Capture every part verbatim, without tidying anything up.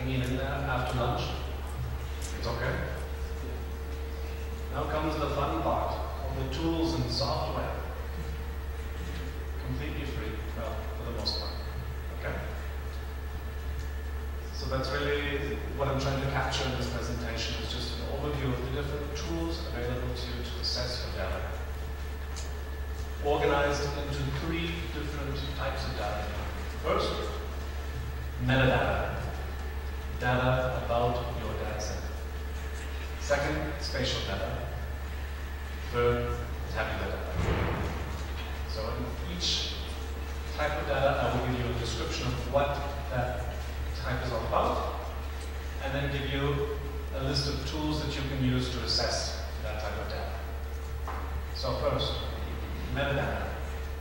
hanging in there after lunch. It's okay. Now comes the fun part, all the tools and software. Completely free, well, for the most part. Okay? So that's really what I'm trying to capture in this presentation, is just an overview of the different tools available to you to assess your data. Organized into three different types of data. First, metadata, data about your dataset. Second, spatial data. Third, tabular data. So in each type of data, I will give you a description of what that type is all about, and then give you a list of tools that you can use to assess that type of data. So first, metadata.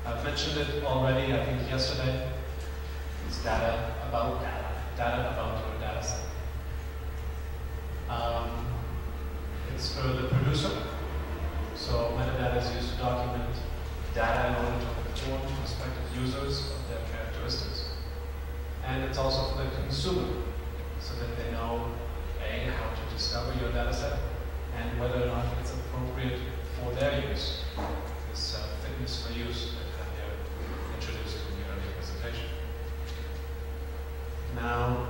I've mentioned it already, I think yesterday. It's data about data, data about your data set. Um, it's for the producer. So metadata is used to document data in order to inform prospective users of their characteristics. And it's also for the consumer, so that they know A, how to discover your data set, and whether or not it's appropriate for their use. This uh, fitness for use that I introduced in the earlier presentation. Now,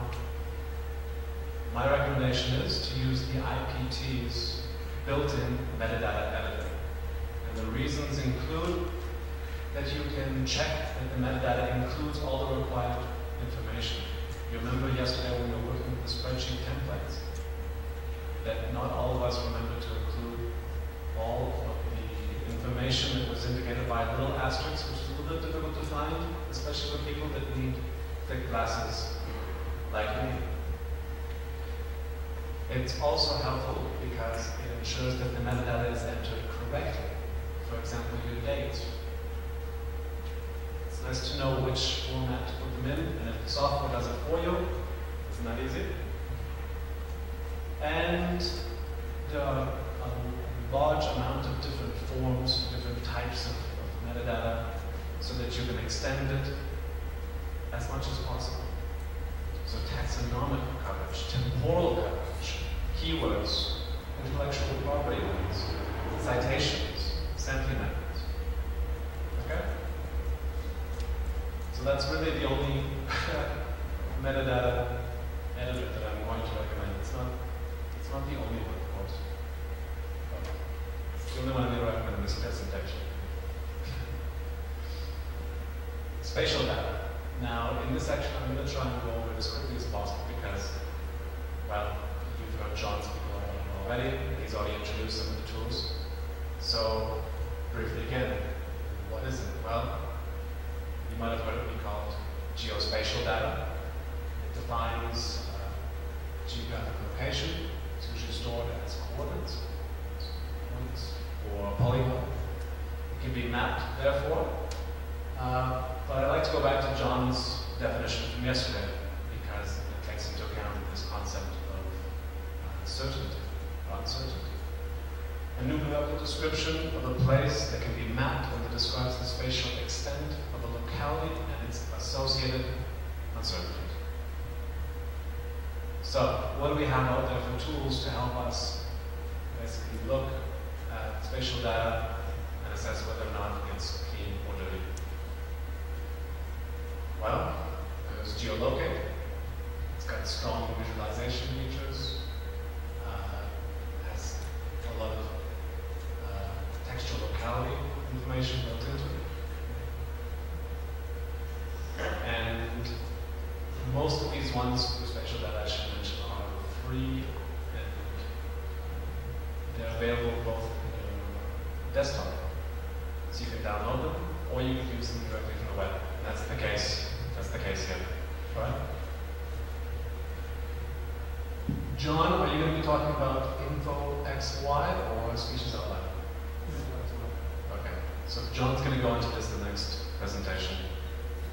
my recommendation is to use the I P T's built-in metadata editor. And the reasons include that you can check that the metadata includes all the required information. You remember yesterday when we were working with the spreadsheet templates, that not all of us remember to include all of the information that was indicated by little asterisks, which is a little bit difficult to find, especially for people that need thick glasses like me. It's also helpful because it ensures that the metadata is entered correctly. For example, your dates. It's nice to know which format to put them in, and if the software does it for you, it's not easy. And there are a large amount of different forms, different types of, of metadata, so that you can extend it as much as possible. So taxonomic coverage, temporal coverage, keywords, intellectual property rights, citations, sampling methods. Okay? So that's really the only metadata editor that I'm going to recommend. It's not, it's not the only one, of course. But it's the only one I'm going to recommend in this presentation. Spatial data. Now, in this section, I'm going to try and go over it as quickly as possible because, well, you've heard John speak a lot already. He's already introduced some of the tools. So, briefly again, what is it? Well, you might have heard it be called geospatial data. It defines uh, geographic location. It's usually stored as coordinates, coordinates or polygon. It can be mapped, therefore. Uh, But I'd like to go back to John's definition from yesterday because it takes into account this concept of uh, certainty or uncertainty. A numerical description of a place that can be mapped when it describes the spatial extent of a locality and its associated uncertainty. So, what do we have out there for tools to help us basically look at spatial data and assess whether or not it's clean or dirty? Well, there's GeoLocate. It's got strong visualization features. Uh, it has a lot of uh, textual locality information built into it. And most of these ones for spatial data I should mention are free, and they're available both in your desktop, so you can download them, or you can use them directly from the web. That's the case. That's the case here. Right? John, are you going to be talking about Info X Y or Species Outline? Okay. So John's going to go into this in the next presentation.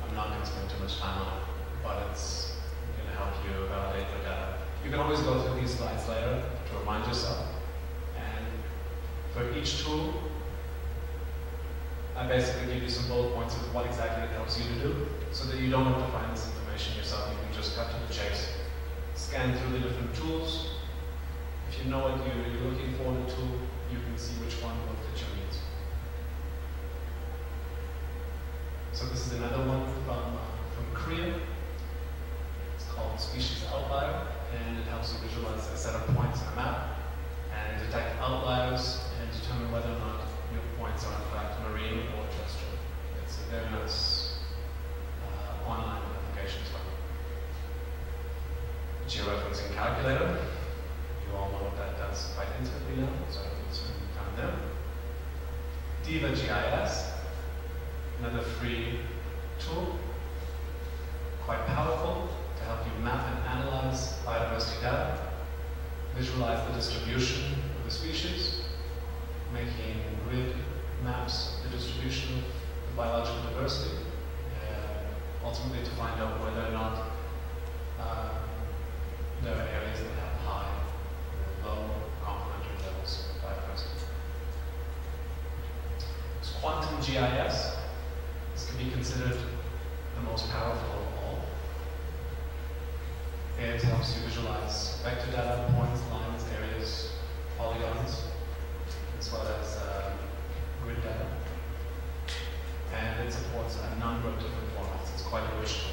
I'm not going to spend too much time on it, but it's going to help you validate your data. You can always go through these slides later to remind yourself. And for each tool, I basically give you some bullet points of what exactly it helps you to do, so that you don't have to find this information yourself. You can just cut to the chase, scan through the different tools. If you know what you're looking for in a tool, you can see which one will fit your needs. So this is another one from, from Korea. It's called Species Outline, and it helps you visualize a set of points on a map and detect outliers and determine whether or not your points are in fact marine or terrestrial. It's a very nice uh, online application as well. Georeferencing calculator. You all know what that does quite intimately now, so I will spend time there. Diva G I S, another free tool, quite powerful to help you map and analyze biodiversity data, visualize the distribution of the species, making grid maps of the distribution of the biological diversity, and ultimately to find out whether or not uh, there are areas that have high or low complementary levels of biodiversity. It's quantum G I S. This can be considered the most powerful of all. It helps you visualize vector data, points, lines, areas, polygons, as well as uh, grid data. And it supports a number of different formats. It's quite a rich tool.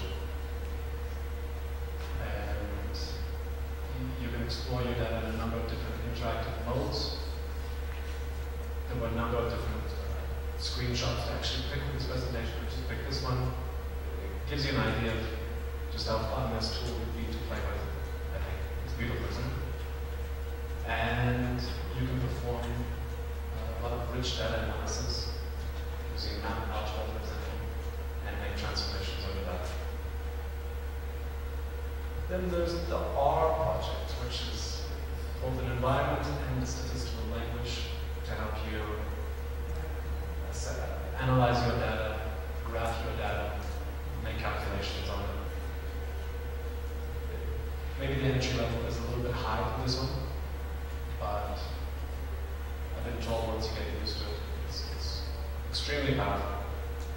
You can explore your data in a number of different interactive modes. There were a number of different uh, screenshots to actually pick from this presentation. I just picked this one. It gives you an idea of just how fun this tool would be to play with. I think it's beautiful, isn't it? And you can perform uh, a lot of rich data analysis using map algebra, for example, and make transformations over that. Then there's the R project, which is both an environment and a statistical language to help you analyze your data, graph your data, make calculations on it. Maybe the entry level is a little bit high for this one, but I've been told once you get used to it, it's, it's extremely powerful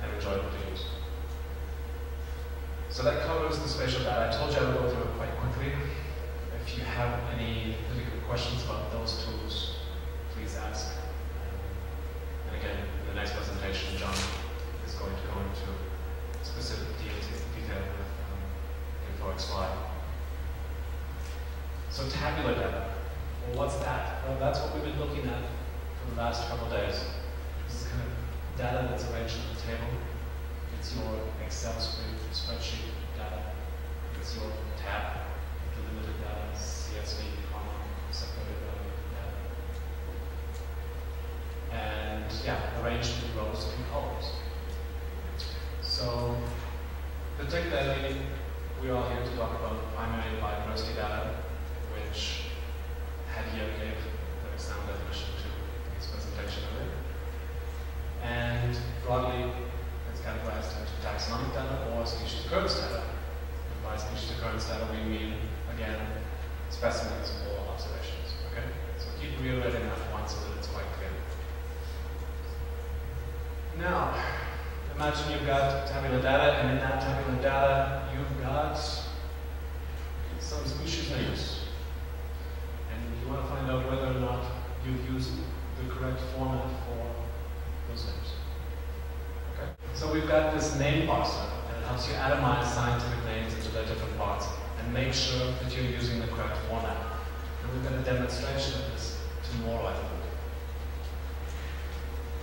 and enjoyable to use. So that covers the spatial data. I told you I would go through it quite quickly. If you have any particular questions about those tools, please ask. And again, in the next presentation, John is going to go into specific detail with um, Info X Y. So tabular data. Well, what's that? Well, that's what we've been looking at for the last couple of days. This is kind of data that's arranged on the table. It's your Excel spreadsheet data. It's your tab, delimited data, C S V, comma, separated data. And yeah, arranged in rows and columns. So particularly, we are here to talk about primary biodiversity data, which Hadiya gave the sound definition to his presentation earlier. And broadly, categorized into taxonomic data or species occurrence data. And by species occurrence data, we mean, again, specimens or observations. Okay? So keep reiterating that one so that it's quite clear. Now, imagine you've got tabular data, and in that tabular data, you've got some species names. And you want to find out whether or not you've used the correct format for those names. So we've got this name parser, and it helps you atomize scientific names into their different parts and make sure that you're using the correct format. And we've got a demonstration of this tomorrow, I think.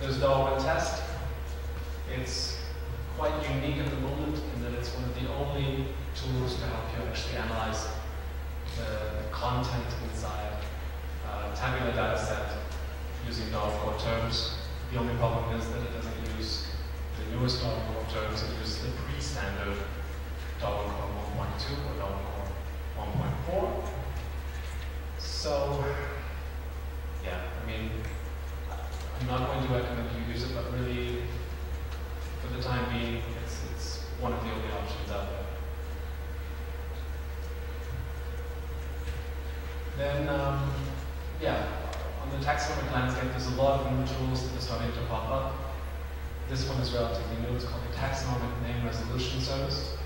There's Darwin Test. It's quite unique at the moment in that it's one of the only tools to help you actually analyze the content inside uh, tabular data set using Darwin Core terms. The only problem is that it doesn't use the newest Darwin Core terms. It uses the pre-standard Darwin Core one point two or Darwin Core one point four. So, yeah, I mean, I'm not going to recommend you use it, but really, for the time being, it's, it's one of the only options out there. Then, um, yeah, on the taxonomic landscape, there's a lot of new tools that are starting to pop up. This one is relatively new. It's called the Taxonomic Name Resolution Service.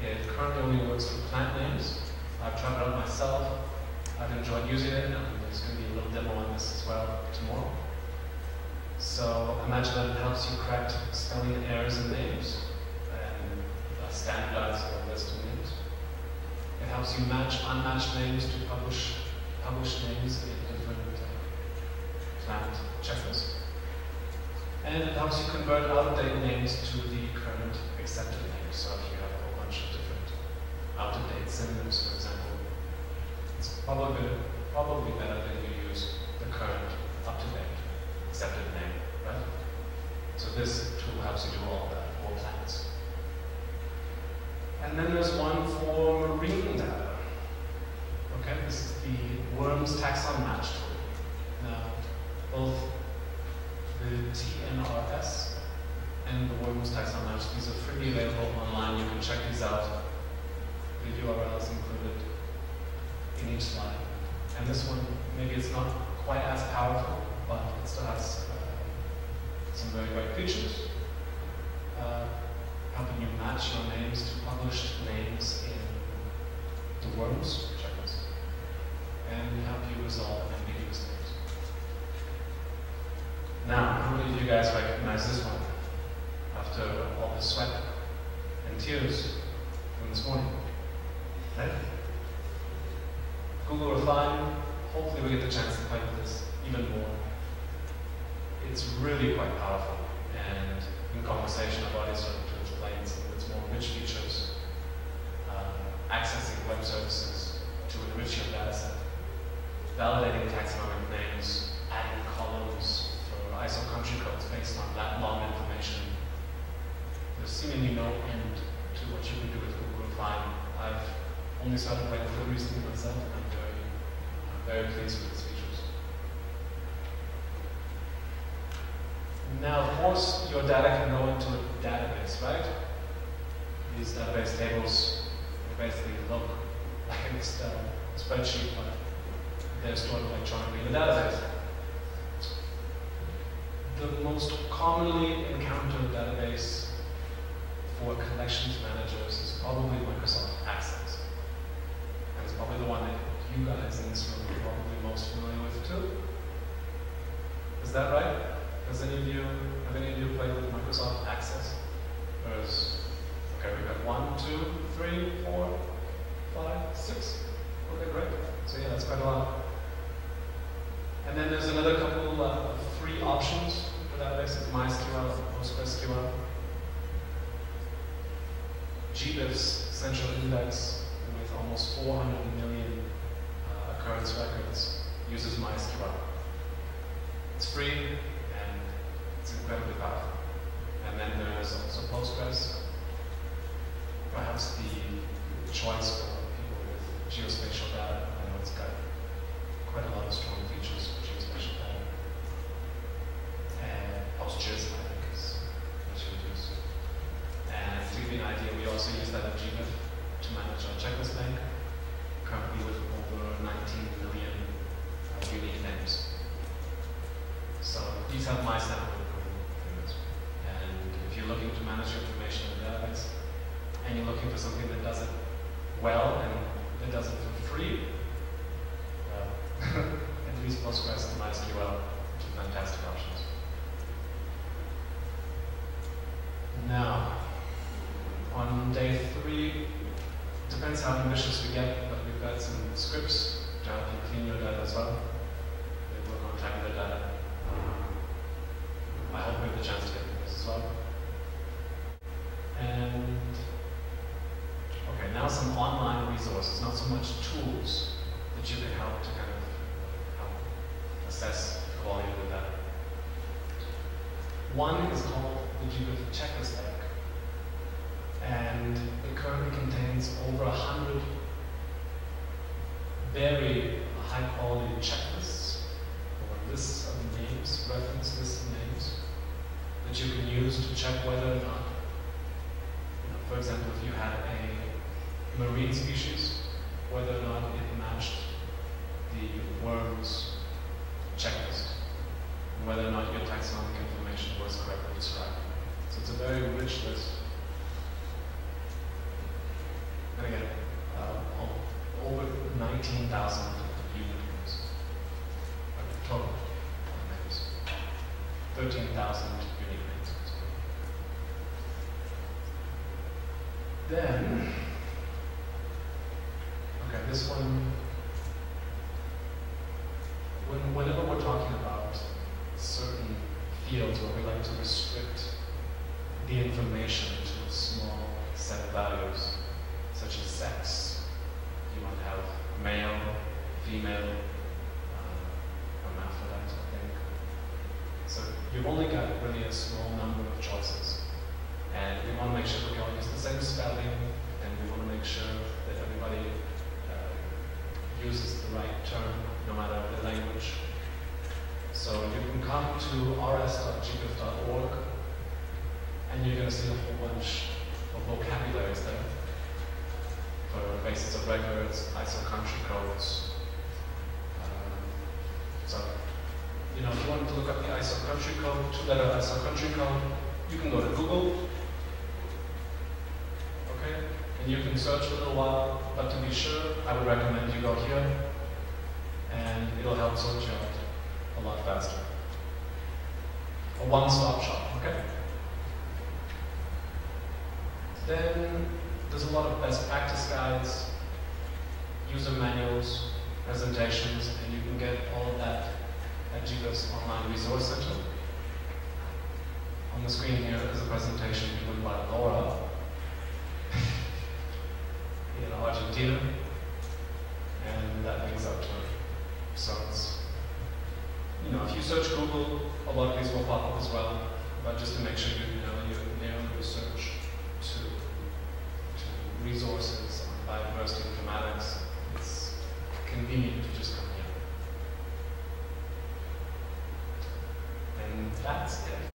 It currently only works for plant names. I've tried it out myself. I've enjoyed using it, and there's going to be a little demo on this as well tomorrow. So imagine that it helps you correct spelling errors in names and uh, standardize a list of names. It helps you match unmatched names to publish published names in different uh, planned checklists. And it helps you convert outdated names to the current accepted names. So if you have a whole bunch of different out-of-date synonyms, for example, it's probably probably better that you use the current up-to-date accepted name, right? So this tool helps you do all that, all plans. And then there's one for marine data. Okay, this is the Worms Taxon Match tool. Now, both the T N R S and the Worms Taxon Match, these are freely available online. You can check these out. The U R L is included in each slide. And this one, maybe it's not quite as powerful, but it still has uh, some very great features, uh, helping you match your names to published names in the Worms checklist, and help you resolve ambiguous names. Now, how many of you guys recognize this one after all the sweat and tears from this morning? Right? Google Refine, hopefully we get the chance to play with this even more. It's really quite powerful, and in conversation I've already started to explain some of its more rich features, um, accessing web services to enrich your data set, validating taxonomic names, adding columns for I S O country codes based on that long information. There's seemingly no end to what you can do with Google Refine. I've only started playing with it recently myself, and I'm very, I'm very pleased with its features. Now, of course, your data can go into a database, right? These database tables basically look like a uh, spreadsheet, but they're stored electronically in a database. The most commonly encountered database for collections managers is probably Microsoft Access. And it's probably the one that you guys in this room are probably most familiar with, too. Is that right? Does any of you, have any of you played with Microsoft Access? There's, okay, we've got one, two, three, four, five, six. Okay, great. So yeah, that's quite a lot. And then there's another couple of uh, free options for databases: MySQL, PostgreSQL, G B I F's central index with almost four hundred million uh, occurrence records uses MySQL. It's free. It's incredibly powerful. And then there is also Postgres, perhaps the choice for people with geospatial data. I know it's got quite a lot of strong features for geospatial data. And PostGIS, I think, is what you would use. And to give you an idea, we also use that in G B I F to manage our checklist bank, currently with over nineteen million unique names. So these have my sample. If you're looking to manage your information in the database, and you're looking for something that does it well and that does it for free, well, at least Postgres and MySQL are fantastic options. Now, on day three, depends how ambitious we get, but we've got some scripts to help you clean your data as well. They work on tabular data. I hope we have the chance to get this as well. And okay, now some online resources, not so much tools that you can help to kind of help assess the quality of the data. One is called the Give Checklist Bank, and it currently contains over a hundred very high quality checklists or lists of names, reference lists of names that you can use to check whether or not. For example, if you had a marine species, whether or not it matched the worm's checklist, and whether or not your taxonomic information was correctly described. So it's a very rich list. And again, uh, over fifteen thousand unicorns. Like total members. thirteen thousand unicorns. Then, okay, this one. When, whenever we're talking about certain fields where we like to restrict the information to a small set of values, such as sex. You might have male, female, uh, hermaphrodite, I think. So you've only got really a small number of choices. And we want to make sure that we all use the same spelling, and we want to make sure that everybody uh, uses the right term, no matter the language. So you can come to r s dot g b i f dot org, and you're going to see a whole bunch of vocabularies there for basis of records, I S O country codes. Um, so, you know, if you want to look up the I S O country code, two-letter I S O country code, you can go to Google, okay, and you can search for a little while. But to be sure, I would recommend you go here, and it'll help sort you out a lot faster. A one-stop shop, okay. Then there's a lot of best practice guides, user manuals, presentations, and you can get all of that at GBIF's online resource center. On the screen here is a presentation given by Laura in Argentina, and that links up to results. You know, if you search Google, a lot of these will pop up as well, but just to make sure you know you narrow your search to, to resources on biodiversity informatics, it's convenient to just come here. And that's it.